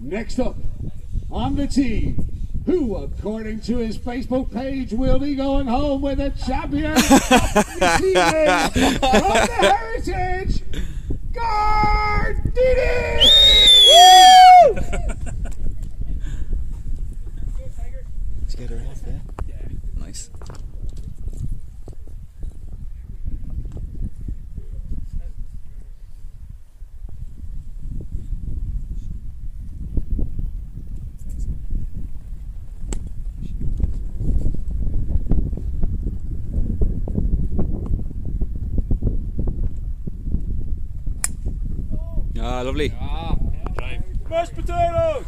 Next up on the team, who, according to his Facebook page, will be going home with a champion of the season from the Heritage, Gar Deady! Woo! Let's get her off there. Yeah. Nice. Ah, lovely. Ah, first potatoes!